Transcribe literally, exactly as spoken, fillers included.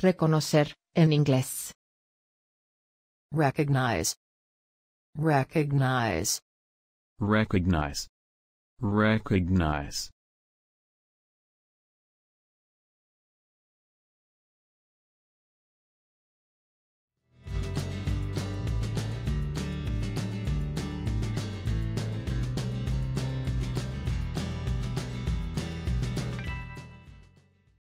Reconocer, en inglés. Recognize. Recognize. Recognize. Recognize.